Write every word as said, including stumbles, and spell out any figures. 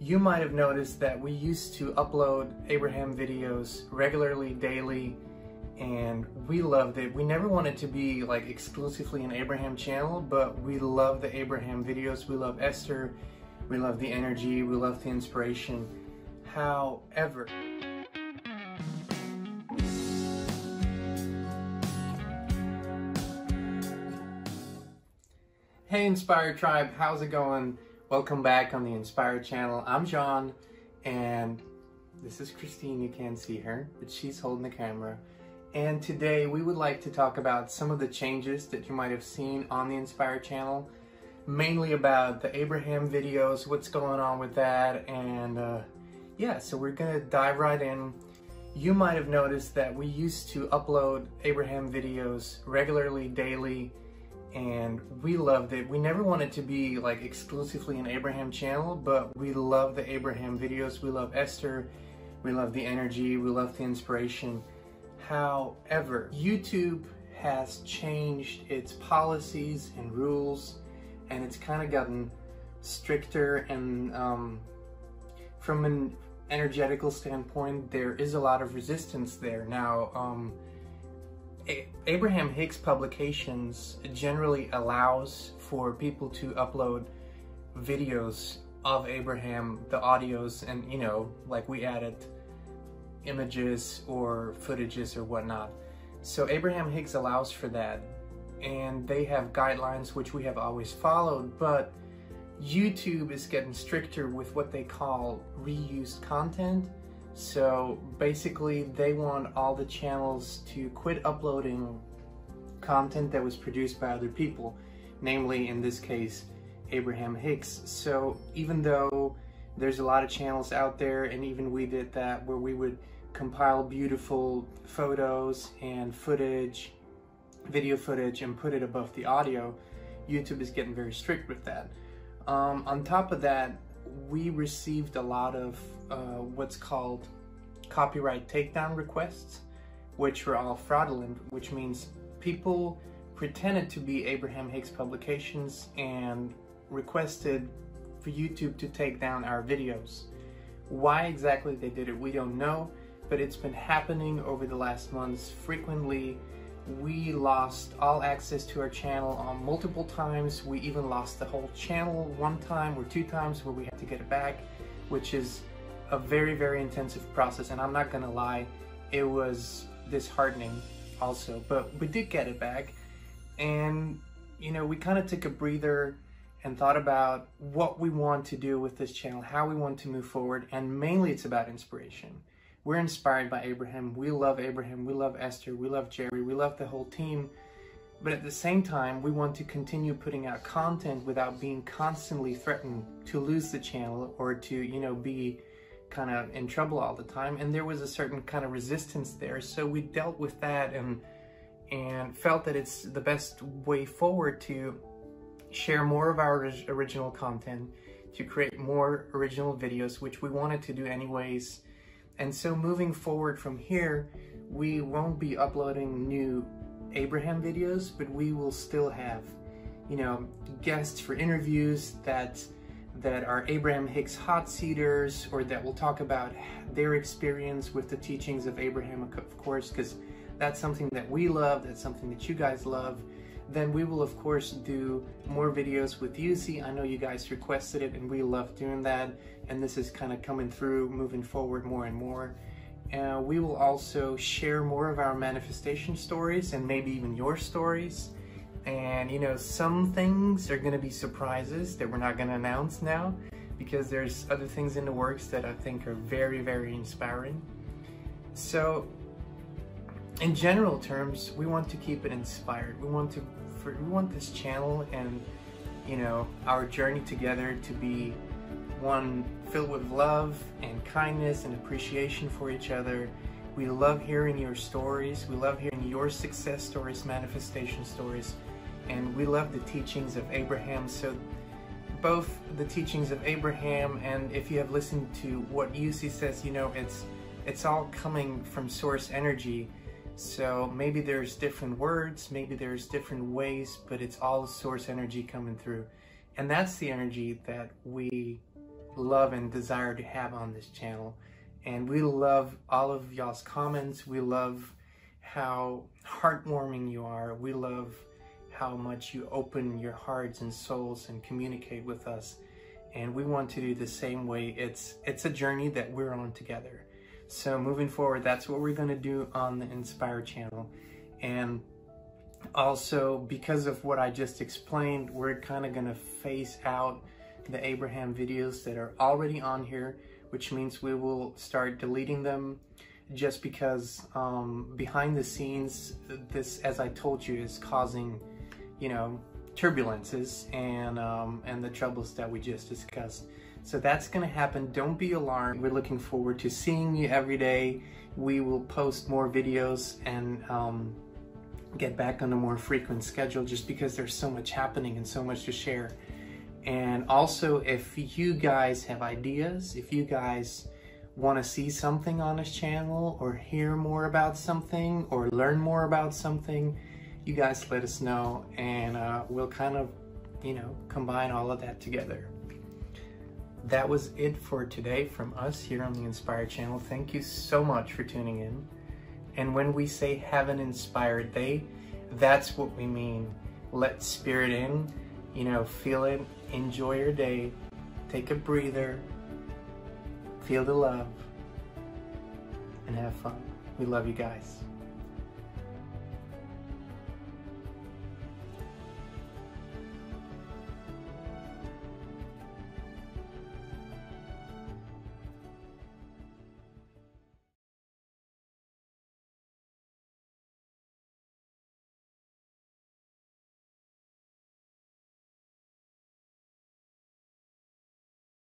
You might have noticed that we used to upload Abraham videos regularly, daily, and we loved it. We never wanted to be like exclusively an Abraham channel, but we love the Abraham videos. We love Esther, we love the energy, we love the inspiration. However, hey Inspire Tribe, how's it going? Welcome back on the Inspire Channel. I'm John, and this is Christine. You can't see her, but she's holding the camera. And today we would like to talk about some of the changes that you might have seen on the Inspire Channel, mainly about the Abraham videos, what's going on with that, and uh, yeah, so we're gonna dive right in. You might have noticed that we used to upload Abraham videos regularly, daily, and we loved it. We never wanted to be like exclusively an Abraham channel, but we love the Abraham videos. We love Esther, we love the energy, we love the inspiration. However, YouTube has changed its policies and rules, and it's kind of gotten stricter, and um, from an energetical standpoint, there is a lot of resistance there. Now, um, Abraham Hicks publications generally allows for people to upload videos of Abraham, the audios, and you know, like we added images or footages or whatnot. So Abraham Hicks allows for that, and they have guidelines which we have always followed, but YouTube is getting stricter with what they call reused content. So basically they want all the channels to quit uploading content that was produced by other people, namely in this case Abraham Hicks. So even though there's a lot of channels out there, and even we did that, where we would compile beautiful photos and footage, video footage, and put it above the audio, YouTube is getting very strict with that. Um, on top of that, we received a lot of uh, what's called copyright takedown requests, which were all fraudulent, which means people pretended to be Abraham Hicks publications and requested for YouTube to take down our videos. Why exactly they did it, we don't know, but it's been happening over the last months frequently. We lost all access to our channel on multiple times. We even lost the whole channel one time or two times where we had to get it back, which is a very, very intensive process. And I'm not gonna lie, it was disheartening also, but we did get it back. And, you know, we kind of took a breather and thought about what we want to do with this channel, how we want to move forward, and mainly it's about inspiration. We're inspired by Abraham, we love Abraham, we love Esther, we love Jerry, we love the whole team, but at the same time, we want to continue putting out content without being constantly threatened to lose the channel or to, you know, be kind of in trouble all the time, and there was a certain kind of resistance there, so we dealt with that and, and felt that it's the best way forward to share more of our original content, to create more original videos, which we wanted to do anyways. And so moving forward from here, we won't be uploading new Abraham videos, but we will still have, you know, guests for interviews that that are Abraham Hicks hot seaters, or that will talk about their experience with the teachings of Abraham, of course, because that's something that we love, that's something that you guys love. Then we will, of course, do more videos with U C. I know you guys requested it, and we love doing that, and this is kind of coming through, moving forward more and more. Uh, we will also share more of our manifestation stories, and maybe even your stories. And, you know, some things are going to be surprises that we're not going to announce now, because there's other things in the works that I think are very, very inspiring. So, in general terms, we want to keep it inspired. We want to, for, we want this channel and, you know, our journey together to be one filled with love and kindness and appreciation for each other. We love hearing your stories. We love hearing your success stories, manifestation stories, and we love the teachings of Abraham. So both the teachings of Abraham, and if you have listened to what U C says, you know, it's it's all coming from source energy. So maybe there's different words, maybe there's different ways, but it's all source energy coming through. And that's the energy that we love and desire to have on this channel. And we love all of y'all's comments. We love how heartwarming you are. We love how much you open your hearts and souls and communicate with us. And we want to do the same way. It's, it's a journey that we're on together. So moving forward, that's what we're going to do on the Inspire channel. And also, because of what I just explained, we're kind of going to phase out the Abraham videos that are already on here, which means we will start deleting them just because um, behind the scenes, this, as I told you, is causing, you know, turbulences and, um, and the troubles that we just discussed. So that's going to happen. Don't be alarmed. We're looking forward to seeing you every day. We will post more videos and um, get back on a more frequent schedule just because there's so much happening and so much to share. And also, if you guys have ideas, if you guys want to see something on this channel or hear more about something or learn more about something, you guys let us know, and uh, we'll kind of, you know, combine all of that together. That was it for today from us here on the Inspire channel. Thank you so much for tuning in. And when we say have an inspired day, that's what we mean. Let spirit in, you know, feel it, enjoy your day, take a breather, feel the love, and have fun. We love you guys.